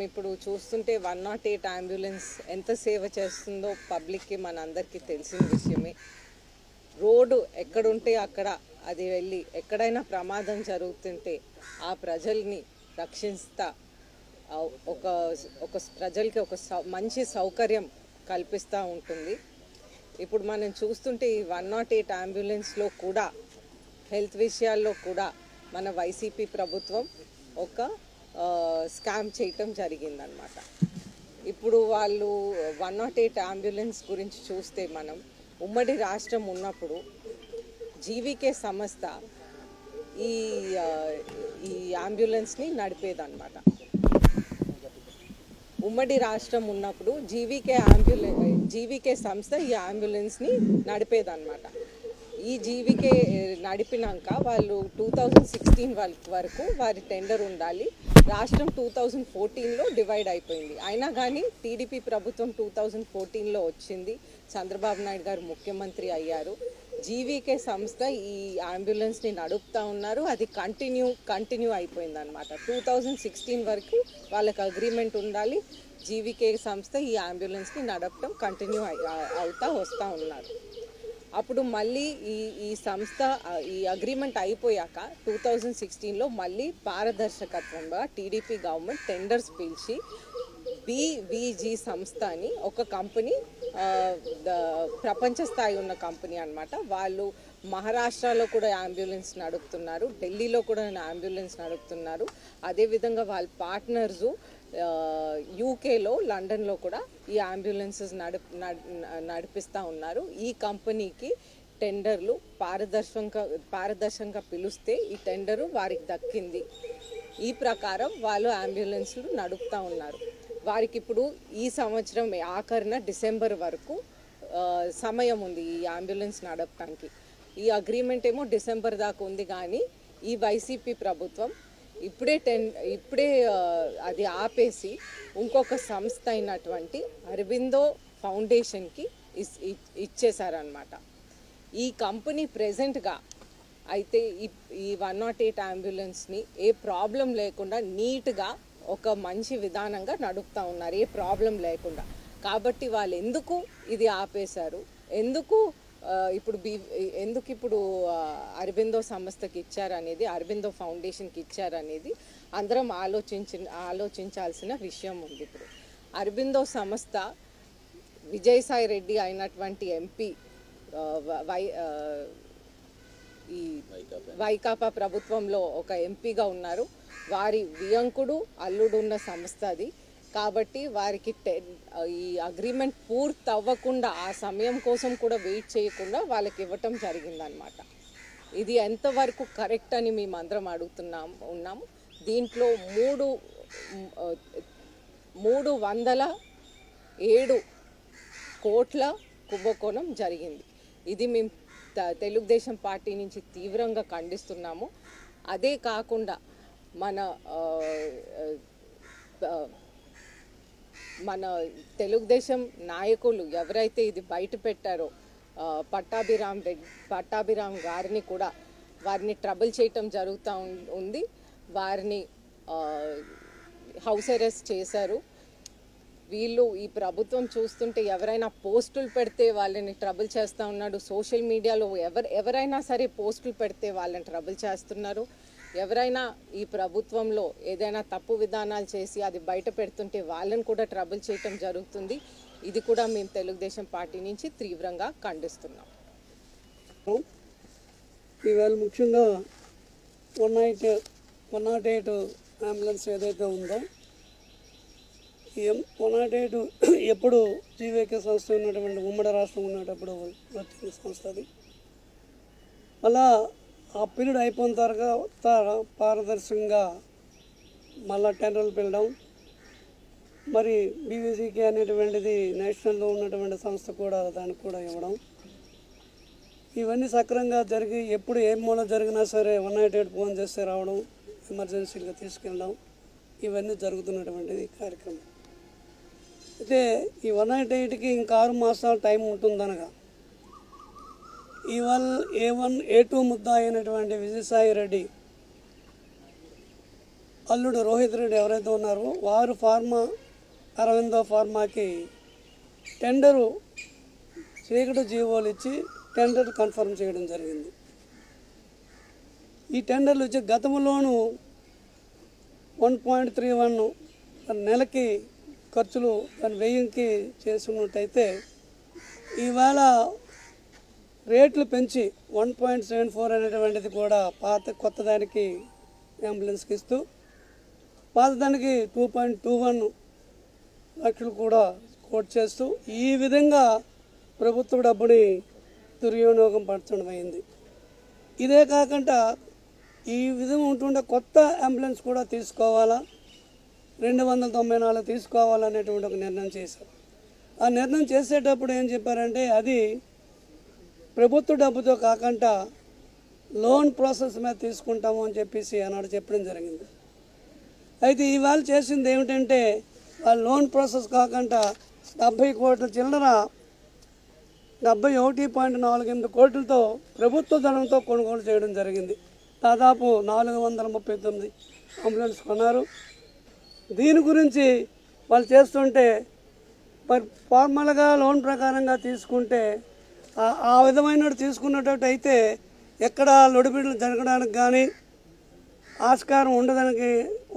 మనం ఇప్పుడు చూస్తుంటే 108 అంబులెన్స్ ఎంత సేవ చేస్తుందో పబ్లిక్కి మనందరికీ తెలిసిన విషయమే. రోడ్డు ఎక్కడుంటే అక్కడ అది వెళ్ళి ఎక్కడైనా ప్రమాదం జరుగుతుంటే ఆ ప్రజల్ని రక్షిస్తా ఒక ప్రజలకి ఒక మంచి సౌకర్యం కల్పిస్తూ ఉంటుంది. ఇప్పుడు మనం చూస్తుంటే ఈ 108 అంబులెన్స్లో కూడా హెల్త్ విషయాల్లో కూడా మన వైసీపీ ప్రభుత్వం ఒక స్కామ్ చేయటం జరిగిందనమాట. ఇప్పుడు వాళ్ళు 108 అంబులెన్స్ గురించి చూస్తే మనం ఉమ్మడి రాష్ట్రం ఉన్నప్పుడు జీవికే సంస్థ ఈ అంబులెన్స్ని నడిపేదన్నమాట. ఉమ్మడి రాష్ట్రం ఉన్నప్పుడు జీవికే సంస్థ ఈ అంబులెన్స్ని నడిపేదన్నమాట. ఈ జీవికే నడిపినాక వాళ్ళు 2016 వరకు వారి టెండర్ ఉండాలి. రాష్ట్రం 2014లో డివైడ్ అయిపోయింది. అయినా కానీ టీడీపీ ప్రభుత్వం 2014లో వచ్చింది. చంద్రబాబు నాయుడు గారు ముఖ్యమంత్రి అయ్యారు. జీవికే సంస్థ ఈ అంబులెన్స్ని నడుపుతూ ఉన్నారు. అది కంటిన్యూ అయిపోయింది అనమాట. 2016 వరకు వాళ్ళకి అగ్రిమెంట్ ఉండాలి. జీవికే సంస్థ ఈ అంబులెన్స్ని నడపడం కంటిన్యూ వస్తూ ఉన్నారు. అప్పుడు మళ్ళీ ఈ సంస్థ ఈ అగ్రిమెంట్ అయిపోయాక 2016లో మళ్ళీ పారదర్శకత్వంగా టీడీపీ గవర్నమెంట్ టెండర్స్ పిలిచి బీవీజీ సంస్థ అని ఒక కంపెనీ, ప్రపంచ స్థాయి ఉన్న కంపెనీ అన్నమాట. వాళ్ళు మహారాష్ట్రలో కూడా అంబులెన్స్ నడుపుతున్నారు, ఢిల్లీలో కూడా అంబులెన్స్ నడుపుతున్నారు. అదేవిధంగా వాళ్ళ పార్ట్నర్స్ యూకేలో, లండన్లో కూడా ఈ అంబులెన్సెస్ నడిపిస్తూ ఉన్నారు. ఈ కంపెనీకి టెండర్లు పారదర్శకంగా పిలిస్తే ఈ టెండరు వారికి దక్కింది. ఈ ప్రకారం వాళ్ళు అంబులెన్స్లు నడుపుతూ ఉన్నారు. వారికి ఇప్పుడు ఈ సంవత్సరం ఆఖరిన డిసెంబర్ వరకు సమయం ఉంది ఈ అంబులెన్స్ నడపడానికి. ఈ అగ్రిమెంట్ ఏమో డిసెంబర్ దాకా ఉంది. కానీ ఈ వైసీపీ ప్రభుత్వం ఇప్పుడే అది ఆపేసి ఇంకొక సంస్థ అయినటువంటి అరబిందో ఫౌండేషన్కి ఇచ్చేశారనమాట. ఈ కంపెనీ ప్రెజెంట్గా అయితే ఈ 108 అంబులెన్స్ని ఏ ప్రాబ్లం లేకుండా నీట్గా ఒక మంచి విధానంగా నడుపుతూ ఉన్నారు, ఏ ప్రాబ్లం లేకుండా. కాబట్టి వాళ్ళు ఎందుకు ఇది ఆపేశారు, ఎందుకు ఇప్పుడు అరబిందో సంస్థకి ఇచ్చారనేది, అరబిందో ఫౌండేషన్కి ఇచ్చారనేది అందరం ఆలోచించాల్సిన విషయం ఉంది. ఇప్పుడు అరబిందో సంస్థ విజయసాయి రెడ్డి అయినటువంటి ఎంపీ ఈ వైకాపా ప్రభుత్వంలో ఒక ఎంపీగా ఉన్నారు. వారి వియంకుడు అల్లుడు ఉన్న సంస్థ అది. కాబట్టి వారికి ఈ అగ్రిమెంట్ పూర్తి అవ్వకుండా ఆ సమయం కోసం కూడా వెయిట్ చేయకుండా వాళ్ళకి ఇవ్వటం జరిగిందనమాట. ఇది ఎంతవరకు కరెక్ట్ అని మేమందరం ఉన్నాము. దీంట్లో 307 కోట్ల కుంభకోణం జరిగింది. ఇది మేము తెలుగుదేశం పార్టీ నుంచి తీవ్రంగా ఖండిస్తున్నాము. అదే కాకుండా మన తెలుగుదేశం నాయకులు ఎవరైతే ఇది బయట పెట్టారో పట్టాభిరామ్ గారిని కూడా వారిని ట్రబుల్ చేయటం జరుగుతూ ఉంది. వారిని హౌస్ అరెస్ట్ చేశారు. వీళ్ళు ఈ ప్రభుత్వం చూస్తుంటే ఎవరైనా పోస్టులు పెడితే వాళ్ళని ట్రబుల్ చేస్తూ ఉన్నాడు. సోషల్ మీడియాలో ఎవరైనా సరే పోస్టులు పెడితే వాళ్ళని ట్రబుల్ చేస్తున్నారు. ఎవరైనా ఈ ప్రభుత్వంలో ఏదైనా తప్పు విధానాలు చేసి అది బయట పెడుతుంటే వాళ్ళని కూడా ట్రబుల్ చేయటం జరుగుతుంది. ఇది కూడా మేము తెలుగుదేశం పార్టీ నుంచి తీవ్రంగా ఖండిస్తున్నాం. ఇవాళ ముఖ్యంగా 108 అంబులెన్స్ ఏదైతే ఉందో 108 ఎప్పుడు జీవికే సంస్థ ఉన్నటువంటి ఉమ్మడి రాష్ట్రం ఉన్నప్పుడు వచ్చిన సంస్థ అది. మళ్ళా ఆ పీరియడ్ అయిపోయిన తర్వాత పారదర్శకంగా మళ్ళా టెండర్లు పిలడం, మరి బీవీసీకే అనేటువంటిది నేషనల్లో ఉన్నటువంటి సంస్థ కూడా దానికి కూడా ఇవ్వడం, ఇవన్నీ సక్రమంగా జరిగి ఎప్పుడు ఏ మూల జరిగినా సరే 108 ఫోన్ చేస్తే రావడం, ఎమర్జెన్సీగా తీసుకెళ్ళడం, ఇవన్నీ జరుగుతున్నటువంటిది కార్యక్రమం. అయితే ఈ 108కి ఇంకా 6 మాసాలు టైం ఉంటుందనగా ఇవాళ A1 A2 ముద్దా అయినటువంటి విజయసాయి రెడ్డి అల్లుడు రోహిత్ రెడ్డి ఎవరైతే ఉన్నారో వారు ఫార్మా అరవిందో ఫార్మాకి టెండరు చీకటి జీవోలు ఇచ్చి టెండర్ కన్ఫర్మ్ చేయడం జరిగింది. ఈ టెండర్లు వచ్చి గతంలోనూ 1.31 నెలకి ఖర్చులు దాని 1000కి చేసుకున్నట్టయితే ఈవేళ రేట్లు పెంచి 1.74 అనేటువంటిది కూడా కొత్తదానికి అంబులెన్స్కి ఇస్తూ పాతదానికి 2.21 లక్షలు కూడా కోట్ చేస్తూ ఈ విధంగా ప్రభుత్వ డబ్బుని దుర్వినియోగం పరచడం అయింది. ఇదే కాకుండా ఈ విధంగా ఉంటుండే కొత్త అంబులెన్స్ కూడా తీసుకోవాలా 294 తీసుకోవాలనేటువంటి ఒక నిర్ణయం చేశారు. ఆ నిర్ణయం చేసేటప్పుడు ఏం చెప్పారంటే అది ప్రభుత్వ డబ్బుతో కాకుండా లోన్ ప్రాసెస్ మీద తీసుకుంటాము అని చెప్పేసి అన్నాడు చెప్పడం జరిగింది. అయితే ఇవాళ చేసింది ఏమిటంటే ఆ లోన్ ప్రాసెస్ కాకుండా 70 కోట్ల చిల్లర 71.48 కోట్లతో ప్రభుత్వ ధనంతో కొనుగోలు చేయడం జరిగింది. దాదాపు 439 అంబులెన్స్ కొన్నారు. దీని గురించి వాళ్ళు చేస్తుంటే మరి ఫార్మల్గా లోన్ ప్రకారంగా తీసుకుంటే ఆ విధమైన తీసుకున్నట్టు అయితే ఎక్కడ లొడిబిడ్లు జరగడానికి కానీ ఆస్కారం ఉండడానికి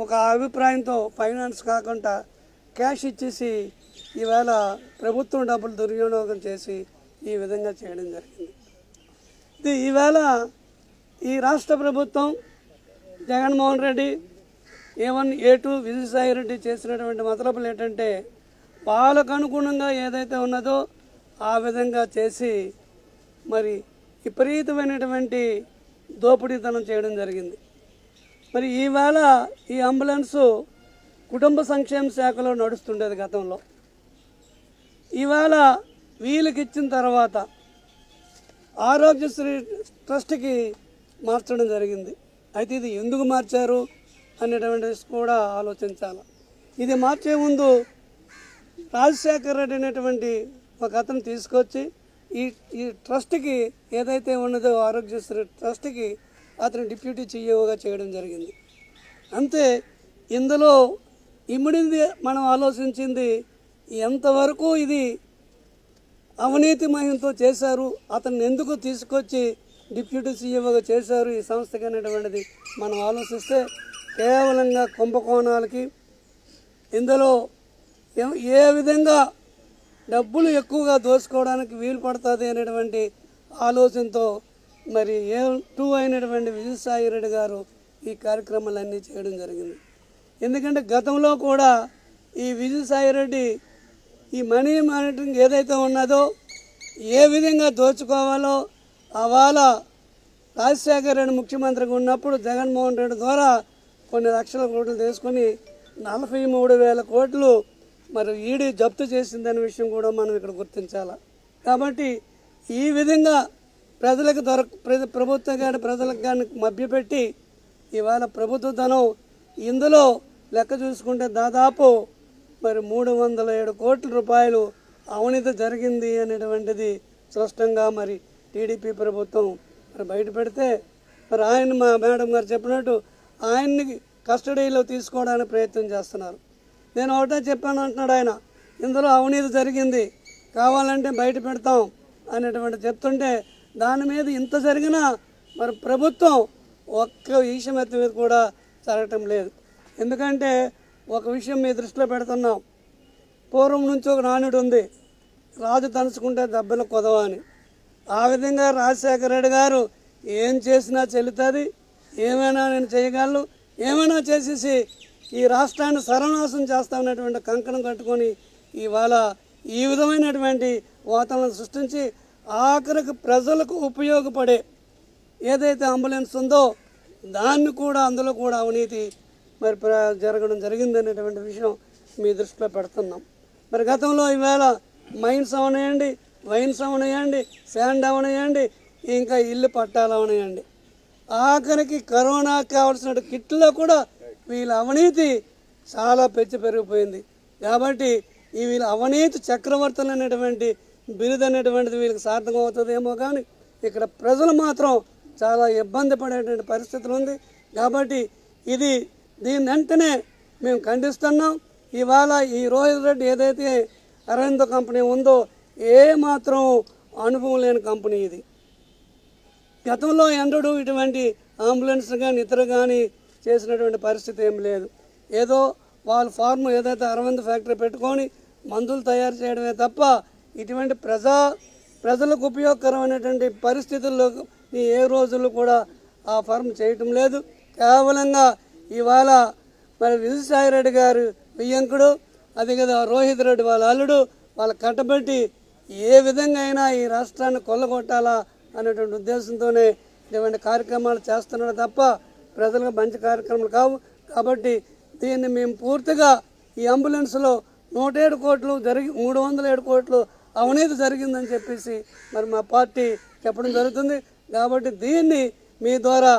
ఒక అభిప్రాయంతో ఫైనాన్స్ కాకుండా క్యాష్ ఇచ్చేసి ఈవేళ ప్రభుత్వం డబ్బులు దుర్వినియోగం చేసి ఈ విధంగా చేయడం జరిగింది. ఇది ఈవేళ ఈ రాష్ట్ర ప్రభుత్వం జగన్మోహన్ రెడ్డి A1, A2 విజయసాయి రెడ్డి చేసినటువంటి మతలపులు ఏంటంటే వాళ్ళకు అనుగుణంగా ఏదైతే ఉన్నదో ఆ విధంగా చేసి మరి విపరీతమైనటువంటి దోపిడీతనం చేయడం జరిగింది. మరి ఈవేళ ఈ అంబులెన్సు కుటుంబ సంక్షేమ శాఖలో నడుస్తుండేది గతంలో. ఈవేళ వీళ్ళకి ఇచ్చిన తర్వాత ఆరోగ్యశ్రీ ట్రస్ట్కి మార్చడం జరిగింది. అయితే ఇది ఎందుకు మార్చారు అనేటువంటి కూడా ఆలోచించాలి. ఇది మార్చే ముందు రాజశేఖర్ రెడ్డి అనేటువంటి ఒక అతను తీసుకొచ్చి ఈ ట్రస్ట్కి ఏదైతే ఉన్నదో ఆరోగ్యశ్రీ ట్రస్ట్కి అతను డిప్యూటీ CEOగా చేయడం జరిగింది. అంతే ఇందులో ఇమిడింది మనం ఆలోచించింది ఎంతవరకు ఇది అవినీతి మయంతో చేశారు, అతన్ని ఎందుకు తీసుకొచ్చి డిప్యూటీ CEOగా చేశారు ఈ సంస్థకి అనేటువంటిది మనం ఆలోచిస్తే కేవలంగా కుంభకోణాలకి ఇందులో ఏ విధంగా డబ్బులు ఎక్కువగా దోచుకోవడానికి వీలు పడుతుంది అనేటువంటి ఆలోచనతో మరి A2 అయినటువంటి విజయసాయి రెడ్డి గారు ఈ కార్యక్రమాలన్నీ చేయడం జరిగింది. ఎందుకంటే గతంలో కూడా ఈ విజయసాయి రెడ్డి ఈ మనీ మానిటరింగ్ ఏదైతే ఉన్నదో ఏ విధంగా దోచుకోవాలో అవాళ రాజశేఖర్ రెడ్డి ముఖ్యమంత్రిగా ఉన్నప్పుడు జగన్మోహన్ రెడ్డి ద్వారా కొన్ని లక్షల కోట్లు తీసుకుని 43,000 కోట్లు మరి ఈడీ జప్తు చేసిందనే విషయం కూడా మనం ఇక్కడ గుర్తించాలి. కాబట్టి ఈ విధంగా ప్రజలకు ప్రభుత్వం కానీ ప్రజలకు కానీ మభ్యపెట్టి ఇవాళ ప్రభుత్వ ధనం ఇందులో లెక్క చూసుకుంటే దాదాపు మరి 307 కోట్ల రూపాయలు అవినీతి జరిగింది అనేటువంటిది స్పష్టంగా మరి టీడీపీ ప్రభుత్వం మరి బయట పెడితే మరి ఆయన మా మేడం గారు చెప్పినట్టు ఆయన్ని కస్టడీలో తీసుకోవడానికి ప్రయత్నం చేస్తున్నారు. నేను ఒకటే చెప్పాను అంటున్నాడు ఆయన, ఇందులో అవినీతి జరిగింది కావాలంటే బయట పెడతాం అనేటువంటి చెప్తుంటే దాని మీద ఇంత జరిగినా మరి ప్రభుత్వం ఒక్క విషయం మీద కూడా జరగటం లేదు. ఎందుకంటే ఒక విషయం మీ దృష్టిలో పెడుతున్నాం, పూర్వం నుంచి ఒక నానుడు ఉంది, రాజు తలుచుకుంటే దెబ్బలు కొదవ అని. ఆ విధంగా రాజశేఖర రెడ్డి గారు ఏం చేసినా చెల్లుతుంది, ఏమైనా నేను చేయగలను, ఏమైనా చేసేసి ఈ రాష్ట్రాన్ని సర్వనాశనం చేస్తామనేటువంటి కంకణం కట్టుకొని ఇవాళ ఈ విధమైనటువంటి వాతావరణం సృష్టించి ఆఖరికి ప్రజలకు ఉపయోగపడే ఏదైతే అంబులెన్స్ ఉందో దాన్ని కూడా అందులో కూడా అవినీతి మరి జరగడం జరిగిందనేటువంటి విషయం మీ దృష్టిలో పెడుతున్నాం. మరి గతంలో ఈవేళ మైన్స్ అవనియండి, వైన్స్ అవనియండి, శాండ్ అవనియండి, ఇంకా ఇల్లు పట్టాలు అవనియండి, ఆఖరికి కరోనా కావాల్సిన కిట్లో కూడా వీళ్ళ అవినీతి చాలా పెరిగిపోయింది. కాబట్టి ఈ వీళ్ళ అవినీతి చక్రవర్తులు అనేటువంటి బిరుదు అనేటువంటిది వీళ్ళకి సార్థకం అవుతుందేమో కానీ ఇక్కడ ప్రజలు మాత్రం చాలా ఇబ్బంది పడేటువంటి పరిస్థితులు ఉంది. కాబట్టి ఇది దీని వెంటనే మేము ఖండిస్తున్నాం। ఇవాల ఈ రోహిత్ రెడ్డి ఏదైతే అరవింద కంపెనీ ఉందో ఏ మాత్రం అనుభవం లేని కంపెనీ ఇది। గతంలో ఎందరూ ఇటువంటి అంబులెన్స్ కానీ ఇతర కానీ చేసినటువంటి పరిస్థితి ఏం లేదు। ఏదో వాళ్ళ ఫార్మ్ ఏదైతే అరవింద ఫ్యాక్టరీ పెట్టుకొని మందులు తయారు చేయడమే తప్ప ఇటువంటి ప్రజలకు ఉపయోగకరమైనటువంటి పరిస్థితుల్లో ఏ రోజులు కూడా ఆ ఫార్మ్ చేయటం లేదు। కేవలంగా ఇవాళ మరి విజయసాయి రెడ్డి గారు బియ్యంకుడు అదే కదా రోహిత్ రెడ్డి వాళ్ళ అల్లుడు వాళ్ళు కట్టబెట్టి ఏ విధంగా అయినా ఈ రాష్ట్రాన్ని కొల్లగొట్టాలా అనేటువంటి ఉద్దేశంతోనే ఇటువంటి కార్యక్రమాలు చేస్తున్నాడు తప్ప ప్రజలకు మంచి కార్యక్రమాలు కావు। కాబట్టి దీన్ని మేము పూర్తిగా ఈ అంబులెన్స్లో 107 కోట్లు జరిగి 307 కోట్లు అవినీతి జరిగిందని చెప్పేసి మరి మా పార్టీ చెప్పడం జరుగుతుంది। కాబట్టి దీన్ని మీ ద్వారా